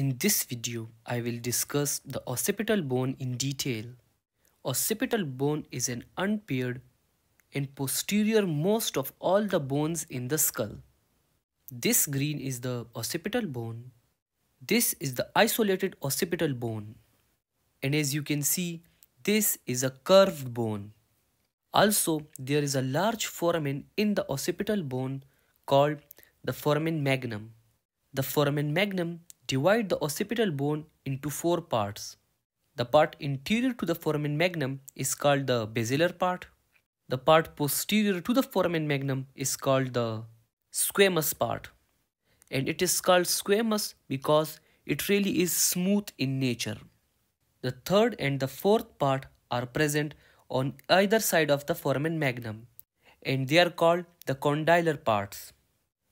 In this video, I will discuss the occipital bone in detail. Occipital bone is an unpaired and posterior most of all the bones in the skull. This green is the occipital bone. This is the isolated occipital bone. And as you can see, this is a curved bone. Also, there is a large foramen in the occipital bone called the foramen magnum. The foramen magnum divides the occipital bone into four parts. The part anterior to the foramen magnum is called the basilar part. The part posterior to the foramen magnum is called the squamous part. And it is called squamous because it really is smooth in nature. The third and the fourth part are present on either side of the foramen magnum, and they are called the condylar parts.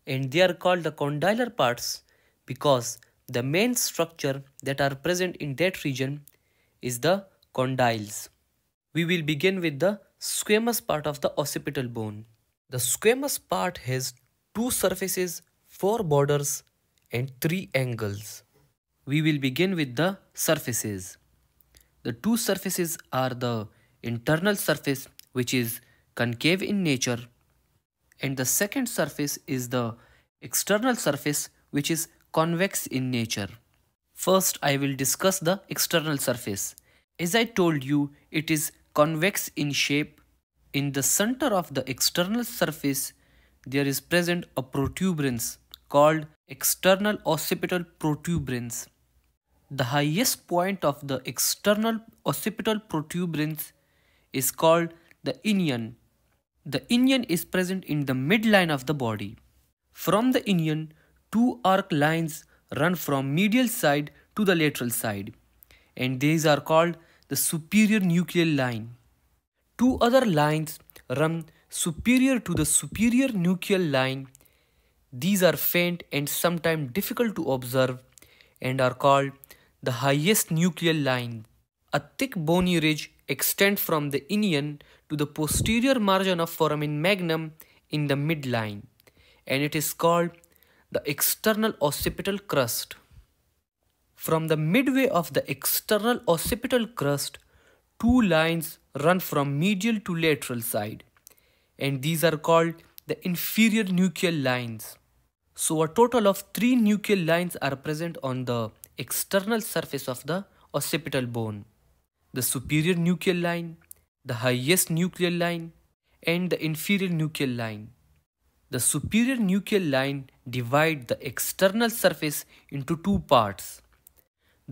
And they are called the condylar parts because the main structure that are present in that region is the condyles. We will begin with the squamous part of the occipital bone. The squamous part has two surfaces, four borders, and three angles. We will begin with the surfaces. The two surfaces are the internal surface, which is concave in nature, and the second surface is the external surface, which is convex in nature. First, I will discuss the external surface. As I told you, it is convex in shape. In the center of the external surface, there is present a protuberance called external occipital protuberance. The highest point of the external occipital protuberance is called the inion. The inion is present in the midline of the body. From the inion, two arc lines run from medial side to the lateral side, and these are called the superior nuchal line. Two other lines run superior to the superior nuchal line. These are faint and sometimes difficult to observe and are called the highest nuchal line. A thick bony ridge extends from the inion to the posterior margin of foramen magnum in the midline, and it is called the external occipital crest. From the midway of the external occipital crest, two lines run from medial to lateral side, and these are called the inferior nuchal lines. So a total of three nuchal lines are present on the external surface of the occipital bone: the superior nuchal line, the highest nuchal line, and the inferior nuchal line. The superior nuchal line divides the external surface into two parts.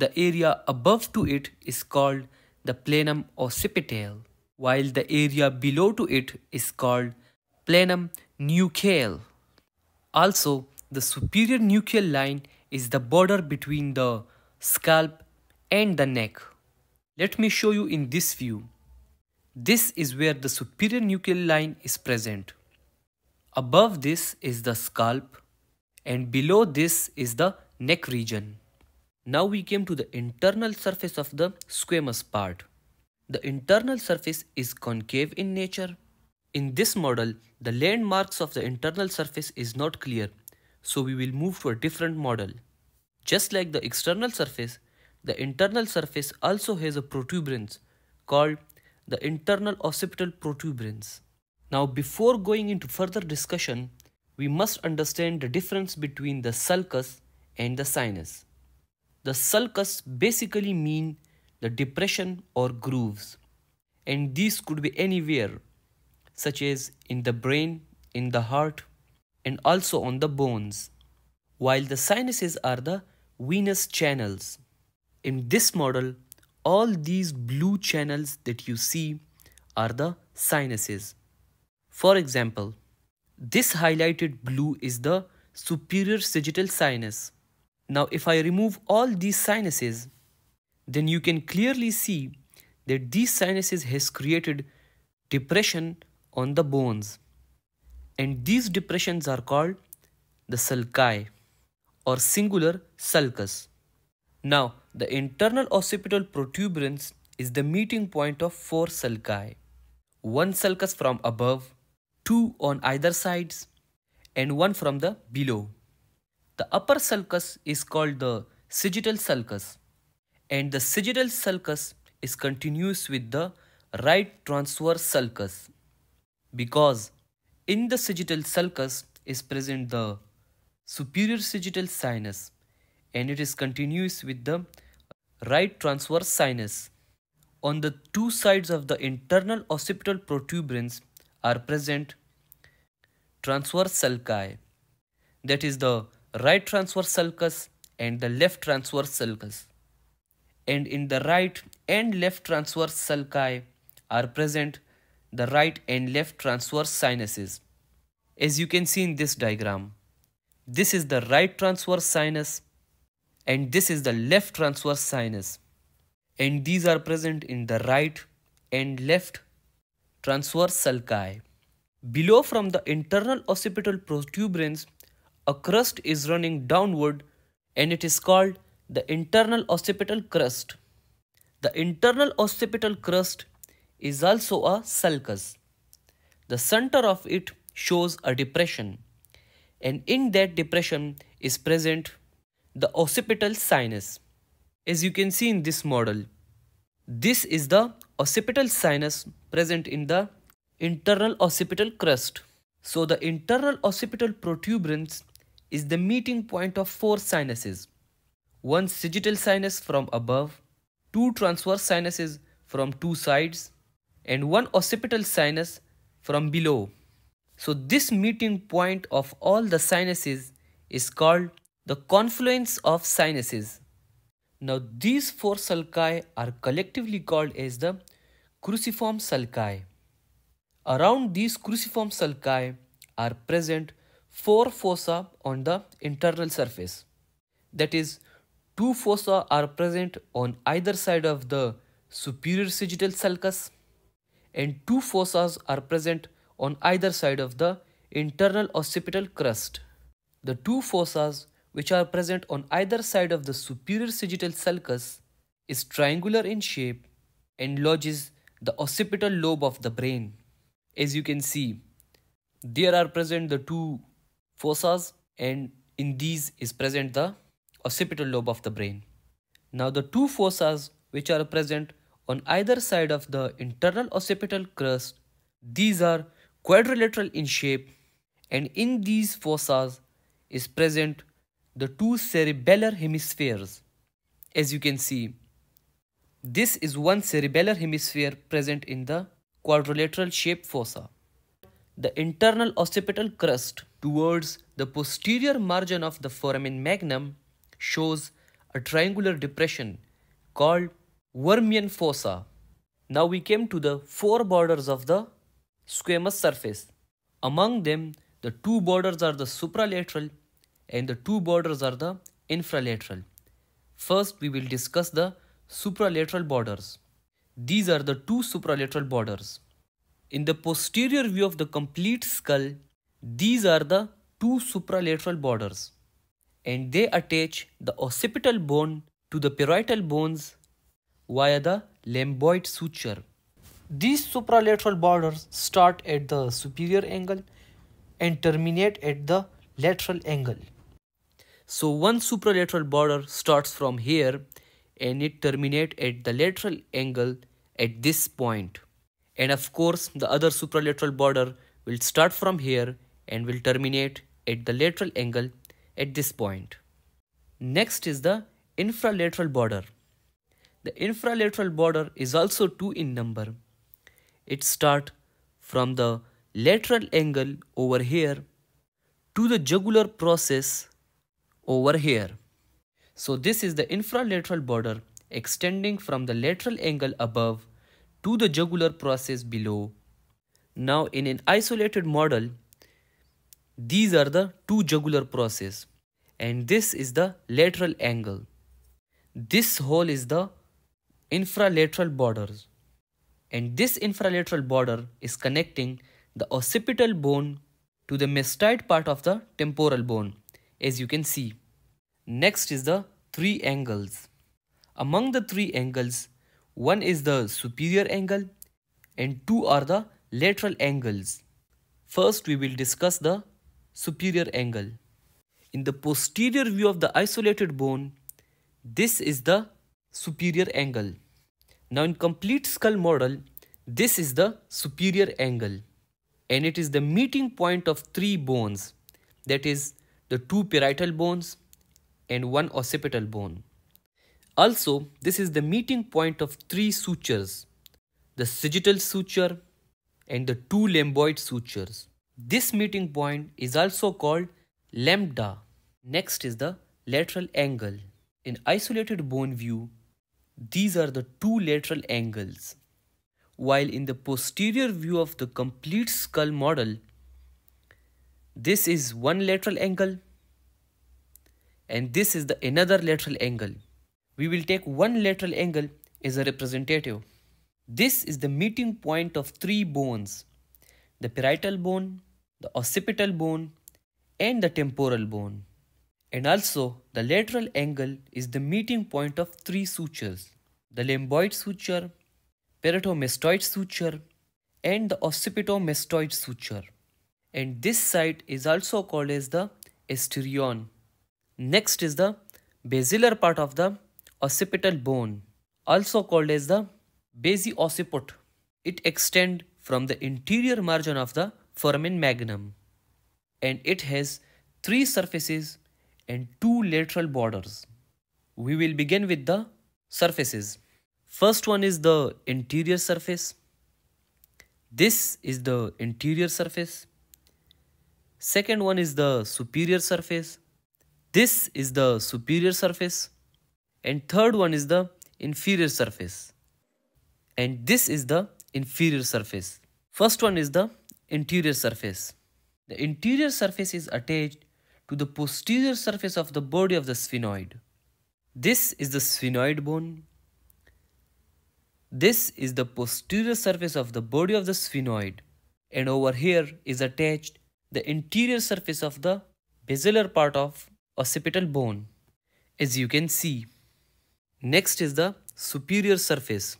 The area above to it is called the planum occipitale, while the area below to it is called planum nuchale. Also, the superior nuchal line is the border between the scalp and the neck. Let me show you in this view. This is where the superior nuchal line is present. Above this is the scalp, and below this is the neck region. Now we came to the internal surface of the squamous part. The internal surface is concave in nature. In this model, the landmarks of the internal surface is not clear, so we will move to a different model. Just like the external surface, the internal surface also has a protuberance called the internal occipital protuberance. Now, before going into further discussion, we must understand the difference between the sulcus and the sinus. The sulcus basically mean the depression or grooves, and these could be anywhere, such as in the brain, in the heart, and also on the bones, while the sinuses are the venous channels. In this model, all these blue channels that you see are the sinuses. For example, this highlighted blue is the superior sagittal sinus. Now, if I remove all these sinuses, then you can clearly see that these sinuses has created depression on the bones, and these depressions are called the sulci or singular sulcus. Now, the internal occipital protuberance is the meeting point of four sulci: one sulcus from above, two on either sides, and one from the below. The upper sulcus is called the sagittal sulcus, and the sagittal sulcus is continuous with the right transverse sulcus, because in the sagittal sulcus is present the superior sagittal sinus and it is continuous with the right transverse sinus. On the two sides of the internal occipital protuberance are present transverse sulci, that is the right transverse sulcus and the left transverse sulcus, and in the right and left transverse sulci are present the right and left transverse sinuses. As you can see in this diagram, this is the right transverse sinus and this is the left transverse sinus, and these are present in the right and left transverse sulci. Below from the internal occipital protuberance, a crust is running downward and it is called the internal occipital crest. The internal occipital crest is also a sulcus. The center of it shows a depression, and in that depression is present the occipital sinus. As you can see in this model, this is the occipital sinus present in the internal occipital crest. So the internal occipital protuberance is the meeting point of four sinuses: one sagittal sinus from above, two transverse sinuses from two sides, and one occipital sinus from below. So this meeting point of all the sinuses is called the confluence of sinuses. Now these four sulci are collectively called as the cruciform sulci. Around these cruciform sulci are present four fossa on the internal surface. That is, two fossa are present on either side of the superior sagittal sulcus, and two fossas are present on either side of the internal occipital crest. The two fossas which are present on either side of the superior sagittal sulcus is triangular in shape and lodges the occipital lobe of the brain. As you can see, there are present the two fossas, and in these is present the occipital lobe of the brain. Now the two fossas which are present on either side of the internal occipital crest, these are quadrilateral in shape, and in these fossas is present the two cerebellar hemispheres. As you can see, this is one cerebellar hemisphere present in the quadrilateral shape fossa. The internal occipital crest towards the posterior margin of the foramen magnum shows a triangular depression called Wormian fossa. Now we came to the four borders of the squamous surface. Among them, the two borders are the supralateral and the two borders are the infralateral. First, we will discuss the supralateral borders. These are the two supralateral borders. In the posterior view of the complete skull, these are the two supralateral borders, and they attach the occipital bone to the parietal bones via the lamboid suture. These supralateral borders start at the superior angle and terminate at the lateral angle. So one supralateral border starts from here and it terminates at the lateral angle at this point. And of course, the other supralateral border will start from here and will terminate at the lateral angle at this point. Next is the infralateral border. The infralateral border is also two in number. It starts from the lateral angle over here to the jugular process over here. So this is the infralateral border extending from the lateral angle above to the jugular process below. Now in an isolated model, these are the two jugular processes, and this is the lateral angle. This hole is the infralateral borders, and this infralateral border is connecting the occipital bone to the mastoid part of the temporal bone, as you can see. Next is the three angles. Among the three angles, one is the superior angle and two are the lateral angles. First, we will discuss the superior angle. In the posterior view of the isolated bone, This is the superior angle. Now in complete skull model, this is the superior angle, and it is the meeting point of three bones, that is the two parietal bones and one occipital bone. Also, this is the meeting point of three sutures, the sagittal suture and the two lamboid sutures. This meeting point is also called lambda. Next is the lateral angle. In isolated bone view, these are the two lateral angles, while in the posterior view of the complete skull model, this is one lateral angle and this is the another lateral angle. We will take one lateral angle as a representative. This is the meeting point of three bones, the parietal bone, the occipital bone and the temporal bone. And also the lateral angle is the meeting point of three sutures, the lamboid suture, parietomystoid suture and the occipitomystoid suture. And this site is also called as the asterion. Next is the basilar part of the occipital bone, also called as the basiocciput. It extends from the interior margin of the foramen magnum and it has three surfaces and two lateral borders. We will begin with the surfaces. First one is the interior surface. This is the interior surface. Second one is the superior surface. This is the superior surface. And third one is the inferior surface. And this is the inferior surface. First one is the interior surface. The interior surface is attached to the posterior surface of the body of the sphenoid. This is the sphenoid bone. This is the posterior surface of the body of the sphenoid. And over here is attached the interior surface of the basilar part of occipital bone, as you can see. Next is the superior surface.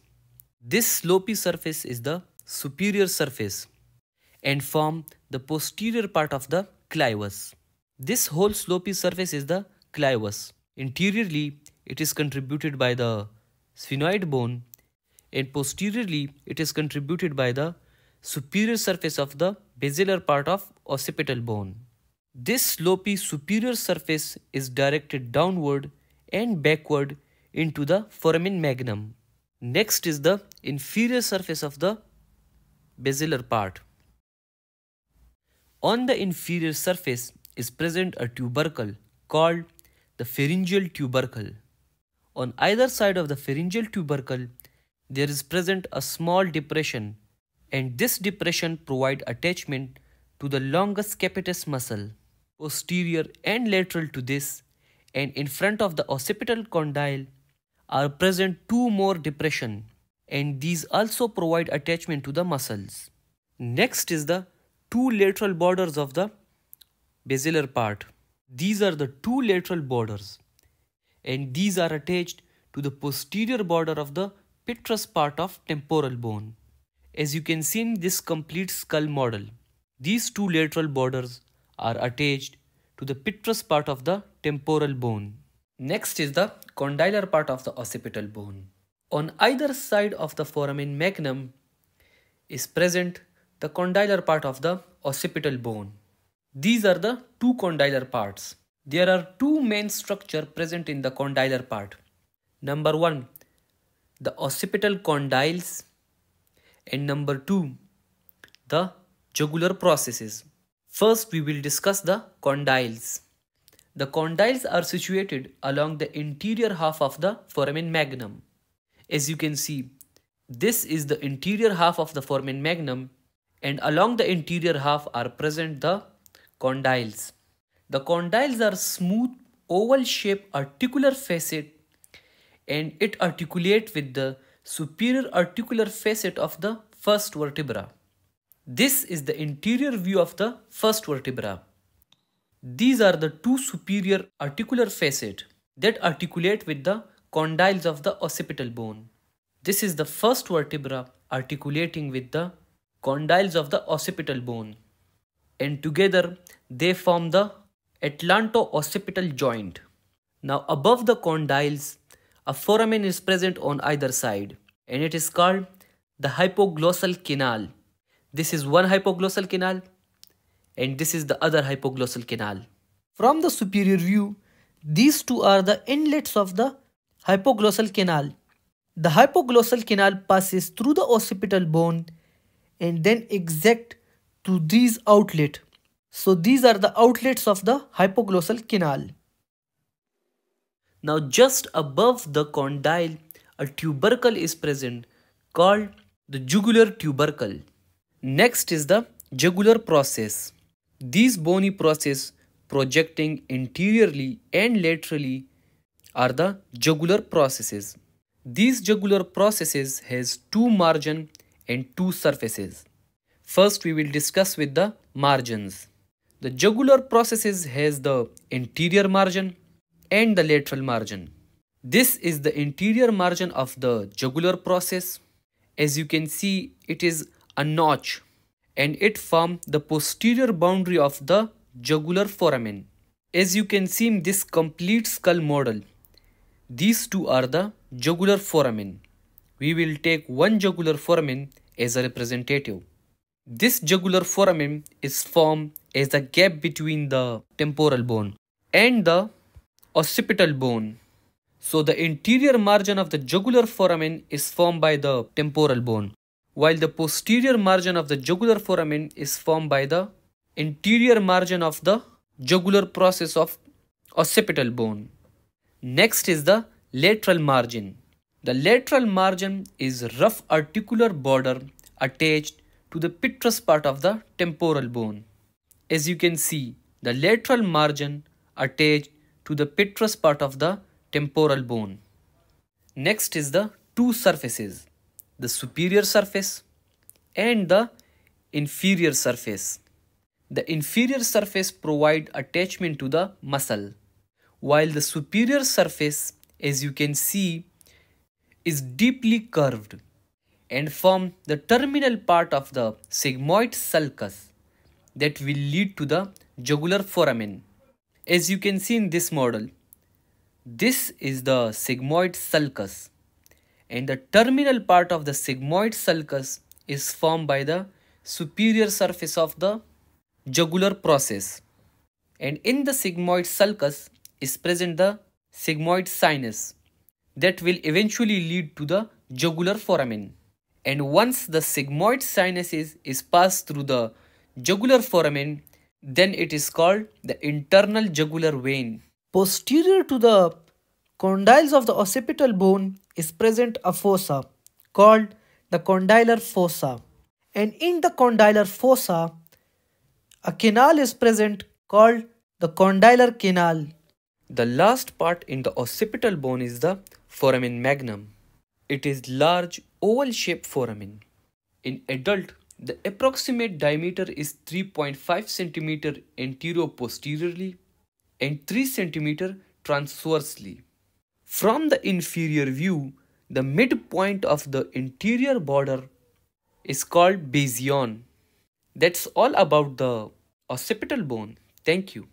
This slopy surface is the superior surface and form the posterior part of the clivus. This whole slopy surface is the clivus. Interiorly, it is contributed by the sphenoid bone and posteriorly, it is contributed by the superior surface of the basilar part of occipital bone. This slopy superior surface is directed downward and backward into the foramen magnum. Next is the inferior surface of the basilar part. On the inferior surface is present a tubercle called the pharyngeal tubercle. On either side of the pharyngeal tubercle, there is present a small depression, and this depression provides attachment to the longus capitis muscle, posterior and lateral to this, and in front of the occipital condyle are present two more depressions, and these also provide attachment to the muscles. Next is the two lateral borders of the basilar part. These are the two lateral borders and these are attached to the posterior border of the petrous part of temporal bone. As you can see in this complete skull model, these two lateral borders are attached to the petrous part of the temporal bone. Next is the condylar part of the occipital bone. On either side of the foramen magnum is present the condylar part of the occipital bone. These are the two condylar parts. There are two main structures present in the condylar part. Number one, the occipital condyles, and number two, the jugular processes. First, we will discuss the condyles. The condyles are situated along the interior half of the foramen magnum. As you can see, this is the interior half of the foramen magnum, and along the interior half are present the condyles. The condyles are smooth, oval-shaped, articular facet, and it articulates with the superior articular facet of the first vertebra. This is the interior view of the first vertebra. These are the two superior articular facets that articulate with the condyles of the occipital bone. This is the first vertebra articulating with the condyles of the occipital bone, and together they form the atlanto-occipital joint. Now above the condyles, a foramen is present on either side, and it is called the hypoglossal canal. This is one hypoglossal canal and this is the other hypoglossal canal. From the superior view, these two are the inlets of the hypoglossal canal. The hypoglossal canal passes through the occipital bone and then exits to these outlets. So these are the outlets of the hypoglossal canal. Now just above the condyle, a tubercle is present called the jugular tubercle. Next is the jugular process. These bony processes projecting anteriorly and laterally are the jugular processes. These jugular processes has two margins and two surfaces. First, we will discuss with the margins. The jugular processes has the anterior margin and the lateral margin. This is the anterior margin of the jugular process. As you can see, it is a notch and it forms the posterior boundary of the jugular foramen. As you can see in this complete skull model, these two are the jugular foramen. We will take one jugular foramen as a representative. This jugular foramen is formed as a gap between the temporal bone and the occipital bone. So the anterior margin of the jugular foramen is formed by the temporal bone, while the posterior margin of the jugular foramen is formed by the anterior margin of the jugular process of occipital bone. Next is the lateral margin. The lateral margin is rough articular border attached to the petrous part of the temporal bone. As you can see, the lateral margin attached to the petrous part of the temporal bone. Next is the two surfaces, the superior surface and the inferior surface. The inferior surface provides attachment to the muscle, while the superior surface, as you can see, is deeply curved and forms the terminal part of the sigmoid sulcus that will lead to the jugular foramen. As you can see in this model, this is the sigmoid sulcus, and the terminal part of the sigmoid sulcus is formed by the superior surface of the jugular process, and in the sigmoid sulcus is present the sigmoid sinus that will eventually lead to the jugular foramen. And once the sigmoid sinus is passed through the jugular foramen, then it is called the internal jugular vein. Posterior to the condyles of the occipital bone is present a fossa called the condylar fossa, and in the condylar fossa a canal is present called the condylar canal. The last part in the occipital bone is the foramen magnum. It is large oval-shaped foramen. In adult, the approximate diameter is 3.5 cm anterior-posteriorly and 3 cm transversely. From the inferior view, the midpoint of the anterior border is called basion. That's all about the occipital bone. Thank you.